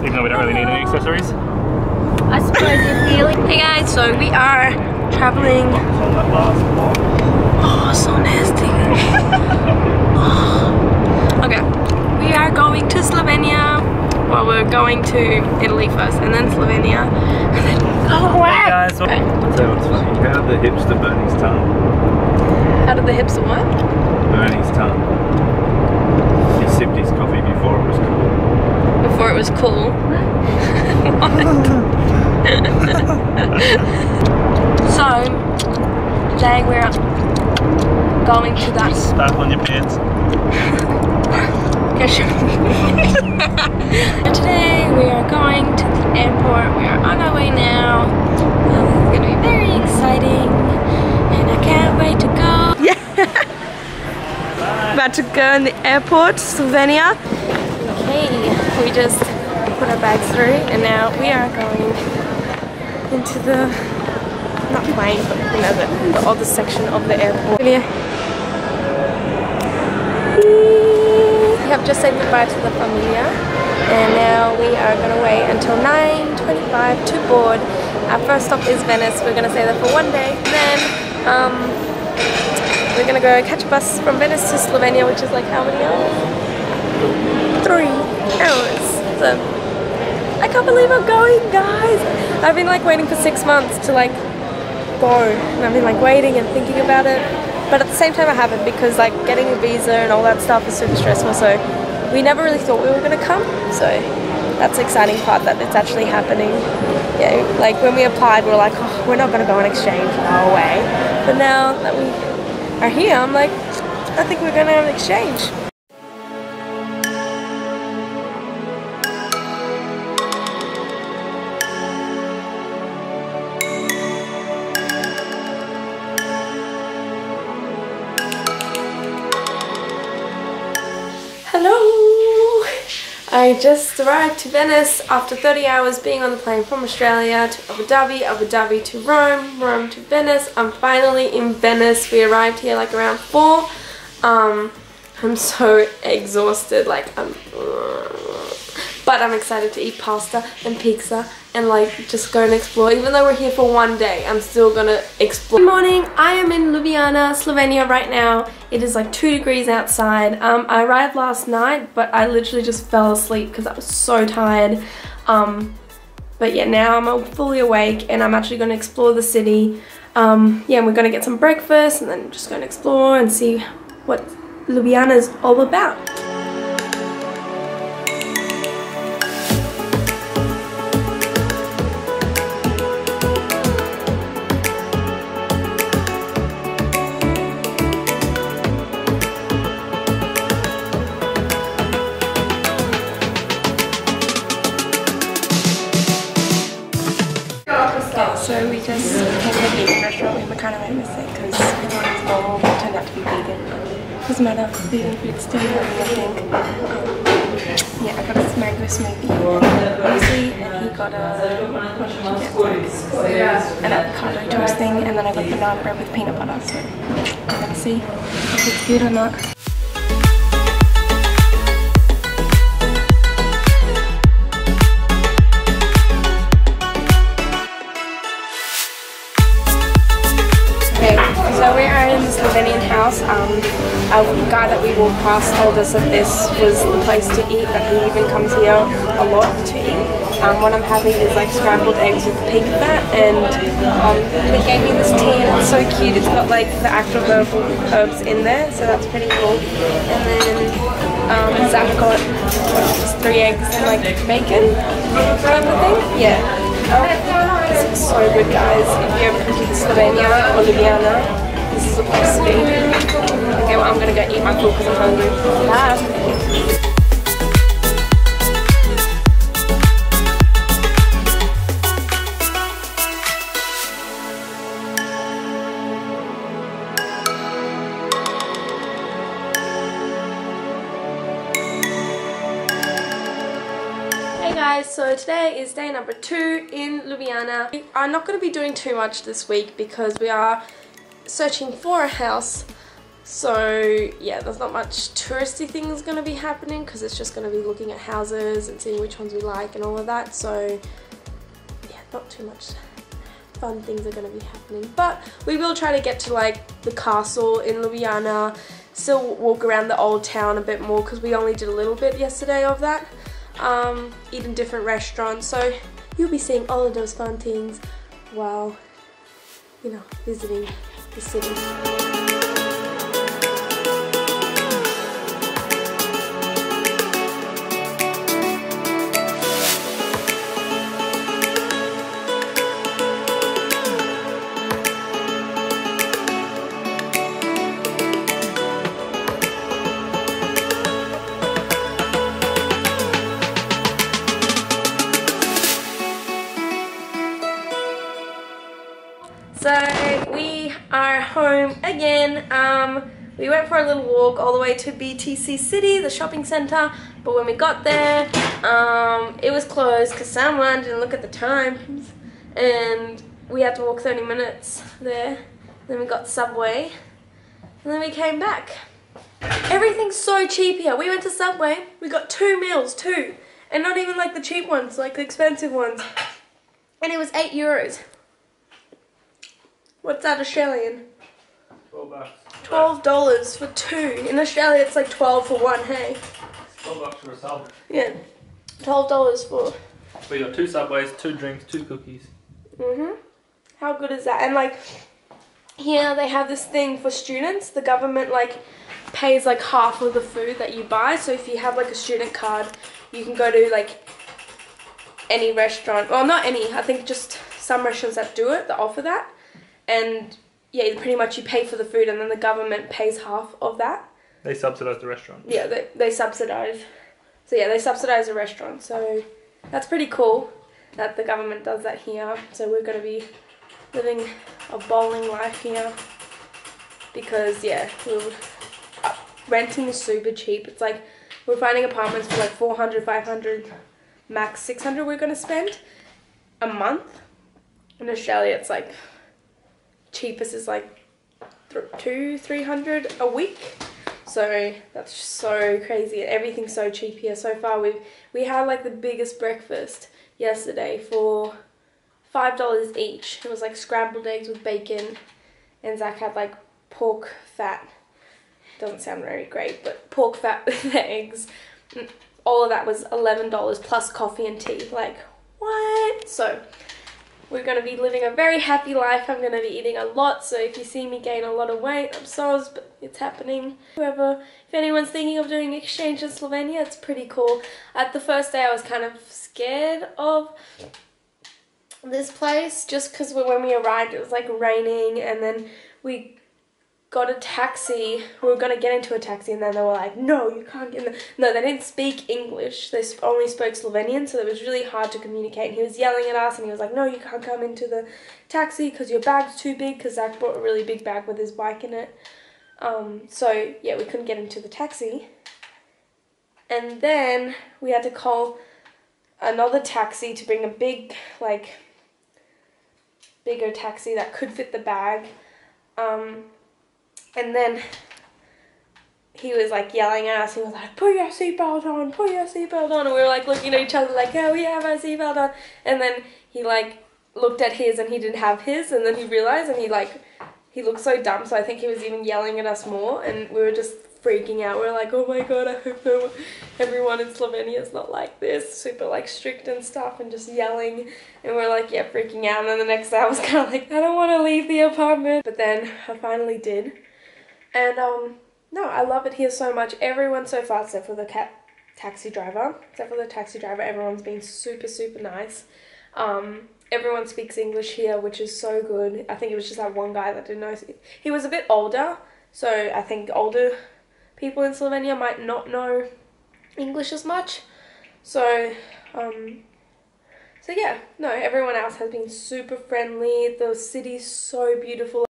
even though we don't really need any accessories. I suppose you're feeling it, guys. So we are traveling. Oh, so nasty. Oh. Okay, we are going to Slovenia. Well, we're going to Italy first, and then Slovenia, and then So what's funny? How did the hipster burn his tongue? How did the hipster what? Burn his tongue. He sipped his coffee before it was cool. Before it was cool? So, today we're going to that... Stuff on your pants. Today we are going to the airport. We are on our way now. It's going to be very exciting and I can't wait to go. Yeah. About to go in the airport, Slovenia. Okay, we just put our bags through and now we are going into the, not plane, but you know, the other section of the airport. We have just said goodbye to the familia and now we are going to wait until 9:25 to board. Our first stop is Venice. We're going to stay there for one day. Then we're going to go catch a bus from Venice to Slovenia, which is like how many hours? 3 hours. So I can't believe I'm going, guys. I've been like waiting for 6 months to like go and I've been like waiting and thinking about it. But at the same time I haven't, because like getting a visa and all that stuff is super stressful, so we never really thought we were going to come, so that's the exciting part that it's actually happening. Yeah, like when we applied we were like, oh, we're not going to go on exchange, no way. But now that we are here I'm like, I think we're going to have an exchange. I just arrived to Venice after 30 hours being on the plane from Australia to Abu Dhabi to Rome, Rome to Venice. I'm finally in Venice. We arrived here like around 4. I'm so exhausted, like I'm... But I'm excited to eat pasta and pizza and like just go and explore. Even though we're here for one day, I'm still gonna explore. Good morning, I am in Ljubljana, Slovenia right now. It is like 2 degrees outside. I arrived last night, but I literally just fell asleep because I was so tired. But yeah, now I'm fully awake and I'm actually gonna explore the city. Yeah, and we're gonna get some breakfast and then just gonna explore and see what Ljubljana is all about. So we just came to a vegan restaurant and we kind of made a mistake because we thought it was normal but it turned out to be vegan. It doesn't matter, vegan food's still healthy, I think. Yeah, I got this mango smoothie. Obviously, and he got a... What did you get? So, an avocado toast thing, and then I got banana bread with peanut butter. So we're gonna see if it's good or not. A guy that we walked past told us that this was the place to eat, that he even comes here a lot to eat. What I'm having is like scrambled eggs with pig fat, and they gave me this tea and it's so cute. It's got like the actual herbal herbs in there, so that's pretty cool. And then Zach got just 3 eggs and like bacon kind of thing. Yeah. This looks so good, guys. If you ever come to Slovenia or Ljubljana, this is a place to be. Okay, well I'm gonna go eat my food because I'm hungry. Bye! So today is day number 2 in Ljubljana. We are not going to be doing too much this week because we are searching for a house, So yeah, there's not much touristy things going to be happening because it's just going to be looking at houses and seeing which ones we like and all of that. So yeah, not too much fun things are going to be happening, but we will try to get to like the castle in Ljubljana, still walk around the old town a bit more because we only did a little bit yesterday of that, eat in different restaurants. So you'll be seeing all of those fun things while, you know, visiting the city. So we are home again. We went for a little walk all the way to BTC City, the shopping centre, but when we got there, it was closed because someone didn't look at the times, and we had to walk 30 minutes there. Then we got Subway, and then we came back. Everything's so cheap here. We went to Subway, we got two meals too, and not even like the cheap ones, like the expensive ones, and it was €8. What's that Australian? $12. $12 for two. In Australia it's like 12 for one, hey? $12 for a sub. Yeah. $12 for... We got two Subways, two drinks, two cookies. Mm-hmm. How good is that? And like, here they have this thing for students. The government like pays like half of the food that you buy. So if you have like a student card, you can go to like any restaurant. Well, not any. I think just some restaurants that do it, that offer that. And yeah, pretty much you pay for the food and then the government pays half of that. They subsidise the restaurant. Yeah, they subsidise. So yeah, they subsidise the restaurant. So that's pretty cool that the government does that here. So we're going to be living a bowling life here because yeah, we're renting is super cheap. It's like we're finding apartments for like 400, 500, max 600 we're going to spend a month. In Australia, it's like... cheapest is like 200-300 a week, so that's just so crazy. Everything's so cheap here. So far we had like the biggest breakfast yesterday for $5 each. It was like scrambled eggs with bacon, and Zach had like pork fat, doesn't sound very great, but pork fat with the eggs. All of that was $11 plus coffee and tea. Like what? So we're going to be living a very happy life. I'm going to be eating a lot, so if you see me gain a lot of weight, I'm sorry, but it's happening. If anyone's thinking of doing exchange in Slovenia, it's pretty cool. At the first day, I was kind of scared of this place, just because when we arrived, it was like raining, and then we got a taxi. We were going to get into a taxi, and then they were like, no, you can't get in the... No, they didn't speak English. They only spoke Slovenian, so it was really hard to communicate. And he was yelling at us, and he was like, no, you can't come into the taxi because your bag's too big, because Zach brought a really big bag with his bike in it. So, yeah, we couldn't get into the taxi. And then we had to call another taxi to bring a big, like, bigger taxi that could fit the bag. And then he was like yelling at us. He was like, put your seatbelt on, put your seatbelt on. And we were like looking at each other like, oh, we have our seatbelt on. And then he like looked at his and he didn't have his. And then he realized and he looked so dumb. So I think he was even yelling at us more. And we were just freaking out. We were like, oh my God, I hope everyone in Slovenia is not like this. Super like strict and stuff and just yelling. And we were like, yeah, freaking out. And then the next day I was kind of like, I don't want to leave the apartment. But then I finally did. And no, I love it here so much. Everyone so far, except for the taxi driver. Everyone's been super, super nice. Everyone speaks English here, which is so good. I think it was just that one guy that didn't know. He was a bit older, so I think older people in Slovenia might not know English as much. So, yeah, no, everyone else has been super friendly. The city's so beautiful.